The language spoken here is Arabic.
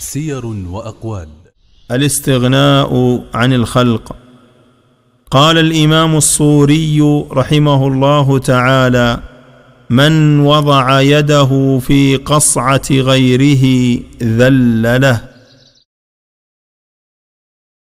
سير وأقوال. الاستغناء عن الخلق. قال الإمام الصوري رحمه الله تعالى: من وضع يده في قصعة غيره ذل له،